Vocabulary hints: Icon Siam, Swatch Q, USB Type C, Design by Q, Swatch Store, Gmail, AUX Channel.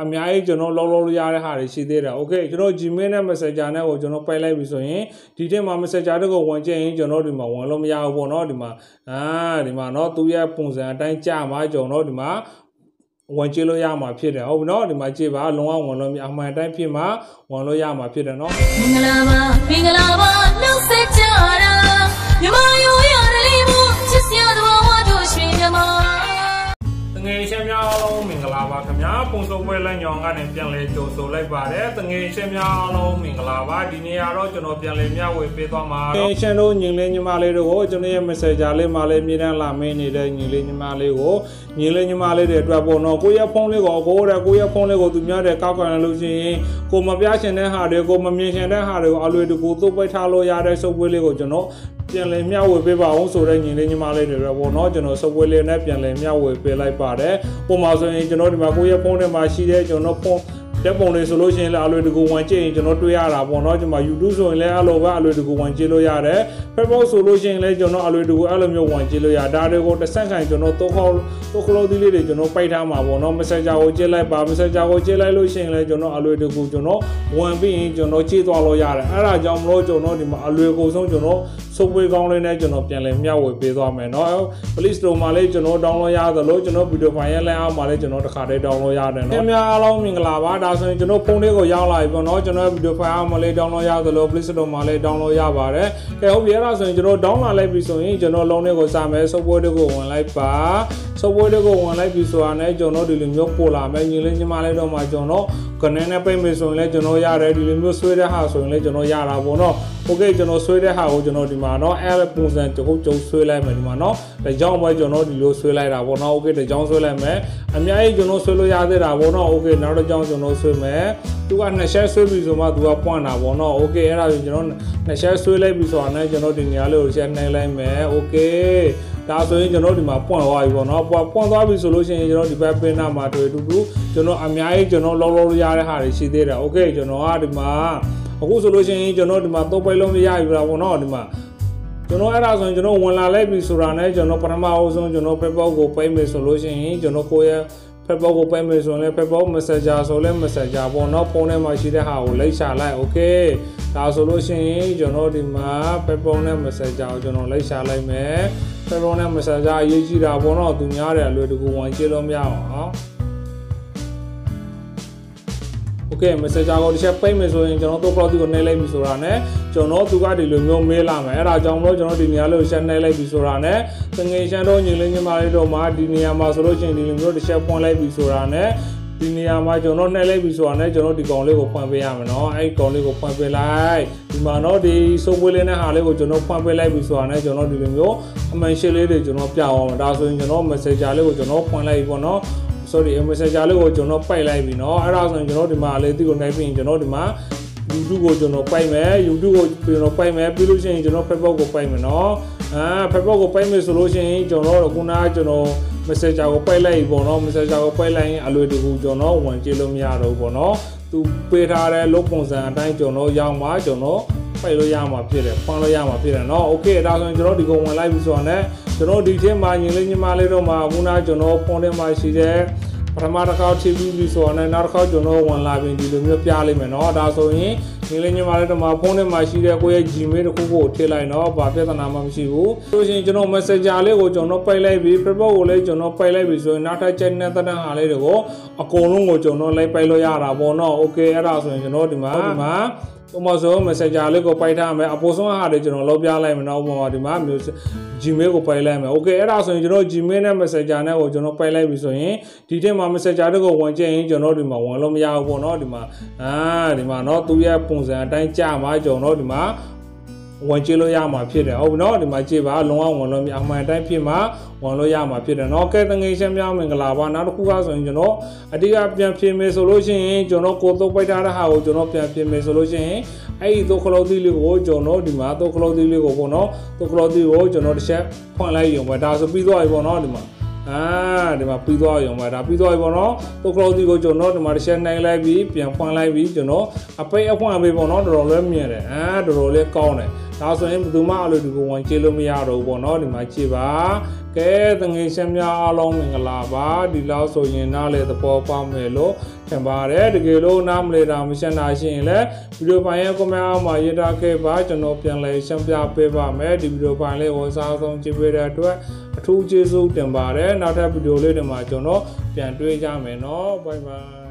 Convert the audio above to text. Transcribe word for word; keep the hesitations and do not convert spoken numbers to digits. อเมริกจนเราเราเราอยากได้หาสิ่งเดียวโอเคจนเรา Gmail เนี่ยมันเสียจานเนี่ยว่าจนเราไปไล่ไปส่วนนี้ที่เดียวมันเสียจานก็วันเช้าเองจนเราดีมาวันเราไม่อยากวันเราดีมาอ่าดีมาเนาะตัวอย่างปุ่มเสียงตั้งใจมาจนเราดีมาวันเช้าเราอยากมาเพียงเดียวเนาะดีมาเจ็บว่าลงว่าวันเราไม่อยากมาตั้งเพียงมาวันเราอยากมาเพียงเนาะมิงลาบะมิงลาบะลูกเสียจานยามาอยู่ยาลีมุชิสยาดวาวดูชิยามาเงยเช่นยาวมิงลาบะเช่นยาวปุ่มส่งไปเลยยองกันเนี่ยเพียงเลี้ยงโจโซเลยบาร์เรตเงยเช่นยาวมิงลาบะดีนี่ยาวจนเราเพียงเลี้ยงยาวไปตัวมาเงยเช่นรู้ยิงเลี้ยงมาเลยรู้จนเนี่ยไม่ใช่จ่าเลยมาเลยมีแรงลาเมนี่เลยยิงเลี้ยงมาเลยรู้ยิงเลี้ยงมาเลยเด็ดแบบบ่นกูอยากพงเลยก็กูเด็กกูอยากพงเลยก็ตุ้มยาเด็กก้าวกันลูกจีกูมาพิจารณาหาเด็กกูมาพิจารณาหาเด็กเอาเลยดูกูต้องไปทาโลยาได้ส่งไปเลยก็จนเราเปลี่ยนเลยไม่เอาไปบ้าของสุดเลยยิงเลยยิงมาเลยเดี๋ยวเราบอกน้องจนเราสวยเลยนะเปลี่ยนเลยไม่เอาไปไล่ป่าเลยผมมาส่วนนี้จนเราดีมากกูอยากพงเนี่ยมาชี้ได้จนเราพงเดี๋ยวพงเลยสุดเลยเช่นเลยเอาเลยดูวันเจจนเราตัวยาเราบอกน้องจะมาอยู่ดูส่วนเลยเอาเลยว่าเอาเลยดูวันเจเลยยาเลยเพื่อบอกสุดเลยเช่นเลยจนเราเอาเลยดูเอาเลยมีวันเจเลยยาได้เลยก็จะสั่งกันจนเราตัวเขาตัวเขาดีเลยจนเราไปทำมาบอกน้องไม่ใช่จะเอาเจเลยป่าไม่ใช่จะเอาเจเลยเลยเช่นเลยจนเราเอาเลยดูจนเราวันพี่จนเราชี้ตัวเลยยาเลยอะไรจอมเราจนเราดีมาเอาเลยกูส่งจนเราทุกเวลาเลยนะจนเราเปลี่ยนเลยไม่เอาไปตัวแม่เนาะพลิสโตมาเลยจนเราดองลอยยาแต่เลยจนเราวิดีโอไฟล์เลยเอามาเลยจนเราขาดได้ดองลอยยาเลยเนาะไม่เอาเรามิงลาบะดาวส่วนจนเราพุ่งได้ก็ยาวไหลไปเนาะจนเราวิดีโอไฟล์เอามาเลยดองลอยยาแต่เลยพลิสโตมาเลยดองลอยยาบาร์เลยแค่เขาเรียกเราส่วนจนเราดองอะไรไปส่วนนี้จนเราลงได้ก็สามเอสโวยได้ก็วันไหลป่าสโวยได้ก็วันไหลไปส่วนนี้จนเราดิลิมยกโพลาแม่ยิงเลยจะมาเลยดองมาจนเราคนนี้เนี่ยไปไม่ส่วนเลยจนเรายาเลยดิลิมยกสวยได้หาส่วนเลยจนเรายาลาบเนาะโอเคจนเราสวยได้หาโอจนเราดีมาเนาะแอลปุ่มเซนจะคุกจะสวยเลยไหมดีมาเนาะแต่จังหวะจนเราดีโลสวยเลยเราบอกเนาะโอเคแต่จังสวยเลยไหมอันนี้ไอ้จนเราสวยเลยยาเดียเราบอกเนาะโอเคนั่นเราจังจนเราสวยไหมทุกอันเนี่ยเชื่อสวยบิสมาทุกอันป้อนเราบอกเนาะโอเคเราจนเราเนี่ยเชื่อสวยเลยบิสมาเนี่ยจนเราดีเนี่ยเลยเชื่อเนี่ยเลยไหมโอเคถ้าส่วนนี้จนเราดีมาป้อนเราอีกบอกเนาะป้อนตัวบิสโลเชื่อจนเราดีไปเป็นหน้ามาตัวดูดูจนเราอันนี้ไอ้จนเราเราเรายาเดียหาได้สิ่งเดียโอเคจนเราดีมาโอ้โหโซลูชันนี้จนเราดีมาตัวไปลงไม่ยากอยู่แล้วบอกเนาะดีมาจนเราอะไรส่วนจนเราวันละเล็บสุราเนี่ยจนเราพรำมาเอาส่วนจนเราเพื่อบอกกูไปมีโซลูชันนี้จนเราคุยเพื่อบอกกูไปมีส่วนเลยเพื่อบอกเมสเซจจ้าส่วนเลยเมสเซจจ้าบอกเนาะพวกเนี่ยมาชีเดหาอุไลชาไลโอเคถ้าโซลูชันนี้จนเราดีมาเพื่อบอกเนี่ยเมสเซจจ้าจนเราไลชาไลไหมเพื่อบอกเนี่ยเมสเซจจ้าเยอะจีราบอกเนาะตุนยาเรียลเลยดูกูวันเจริญยาวอ๋อโอเคเมสเซจจากเราที่ใช้ไปเมสเซจจนเราตัวเราที่คนในไลน์มิสโซราเนี่ยจนเราทุกอาทิตย์เลยมีเมลมาเราจังเราจนเราดีเนี่ยเลยใช้ในไลน์มิสโซราเนี่ยตั้งแต่เช้าเราเนี่ยเลยมีมาเลยเรามาดีเนี่ยมาสโลชินดีเลยเราที่ใช้คนไลน์มิสโซราเนี่ยดีเนี่ยมาจนเราในไลน์มิสโซราเนี่ยจนเราดีกองเลยก็พังไปยามเนาะไอ้กองเลยก็พังไปไล่ดีมาเนาะดีส่งไปเลยนะหาเลยก็จนเราพังไปไล่มิสโซราเนี่ยจนเราดีเลยมีเมสเซจเลยจนเราเปล่าเราส่วนจนเราเมสเซจจากเลยก็จนเราพังไล่ก็เนาะsorry เมสเซจจากเลยก็จนเราไปไล่ไปเนาะอะไรส่วนจนเราดีมาเลยที่คนในปีนี้จนเราดีมายูทูบก็จนเราไปไหมยูทูบก็จนเราไปไหมพิลูชันจนเราเฟซบุ๊กก็ไปไหมเนาะอ่าเฟซบุ๊กก็ไปไหมโซลูชันจนเราคุณอาจนเราเมสเซจจากก็ไปไล่บ่เนาะเมสเซจจากก็ไปไล่อารมณ์ดีกูจนเราวันเจริญยาเราบ่เนาะตูเปิดอะไรลบปุ่มเซนได้จนเรายาวมาจนเราไปเลยยาวมาพี่เลยฟังเลยยาวมาพี่เลยเนาะโอเคเราส่วนจนเราดีกว่าวันไล่พิศวรเนี่ยจนเราดีที่มายิงเลยยิงมาเลยเรามาคุณอาจนเราพงเดมาชีเดพรำมาตะเขาที่บิบิสวรรค์ในนรกเขาจนเราวันลาบินดีเลยมีพิจารณ์ไหมเนาะดาวส่วนนี้นี่เลยนี่มาเลยต้องมาพูดในมาชีเดียกูยัง Gmail กูก็เทไลเนาะบาปยัดนามมิชิบูโดยเฉพาะจนเราเมสเซจจากเลยกูจนเราไปไล่บีเพราะว่ากูเลยจนเราไปไล่บีส่วนนัดที่เจนเนี่ยตั้งแต่หาเลยเด็กกูโกลุงกูจนเราไล่ไปเลยยาราบเนาะโอเคดาวส่วนจนเราดีมาดีมาตัวมาส่งเมสเซจจากเลยกูไปทำไหมอพอส่งหาเลยจนเราลบยาไล่ไหมเนาะมาดีมามิวGmail ก็ไปไล่ไหมโอเคเออเราส่วนจนเรา Gmail เนี่ยเมสเซจจากเนี่ยกูจนเราไปไล่บีส่วนนี้ที่เดียวมาเมสเซจจากเลยกูวันเจนจนเราดีมาวันเราไม่ยาวกูเนาะดีมาอ่าดีมาเนาะตัวยับปุ่มเซนได้จ้ามาจนเราดีมาวันเจริญยามาพี่เลยเอาเนาะดีมาจีบ้าลงว่าวันเราไม่เอามาได้พี่มาวันเรายามาพี่เลยเนาะแค่ตั้งใจเชื่อมยามิงลาบะนั่นคู่กันส่วนจนเราอดีตก็เปลี่ยนพี่เมสโซลูชันจนเราโคตรไปได้แล้วฮะจนเราเปลี่ยนพี่เมสโซลูชันไอ้ตัวคลอดีเลยโอ้จนเราดีมาตัวคลอดีเลยโอ้พอเนาะตัวคลอดีโอ้จนเราเชื่อฟังอะไรอย่างแบบดาวสุดปีตัวไอ้พอเนาะดีมาอ่าดีมาปีตัวอย่างมาดับปีตัวไอ้พอเนาะตัวคลอดีก็จนเราดีมาเชื่อในไลฟ์บีเปลี่ยนฟังไลฟ์บีจนเราไปเอาฟังไปพอเนาะดรอเล่มเนี่ยเลยอ่าดรอเล่ก้าวเนี่ย ဒါဆိုရင်ဘယ်သူမှအလိုတူကိုဝင်ချေလို့မရတော့ဘူးပေါ့နော်ဒီမှာချေပါကဲတငယ်ချင်းများအားလုံးမင်္ဂလာပါဒီလောက်ဆိုရင်နားလေသဘောပေါက်မယ်လို့ထင်ပါတယ်တကယ်လို့နားမလည်တာမရှင်းတာရှိရင်လည်းဗီဒီယိုဖိုင်ရဲ့ comment အောက်မှာရေးထားခဲ့ပါကျွန်တော်ပြန်လည်ရှင်းပြပေးပါမယ်ဒီဗီဒီယိုဖိုင်လေးကိုအစားဆုံးကြည့်ပေးတဲ့အတွက်အထူးကျေးဇူးတင်ပါတယ်နောက်ထပ်ဗီဒီယိုလေးတွေမှာကျွန်တော်ပြန်တွေ့ကြမယ်နော်ဘိုင်ဘိုင်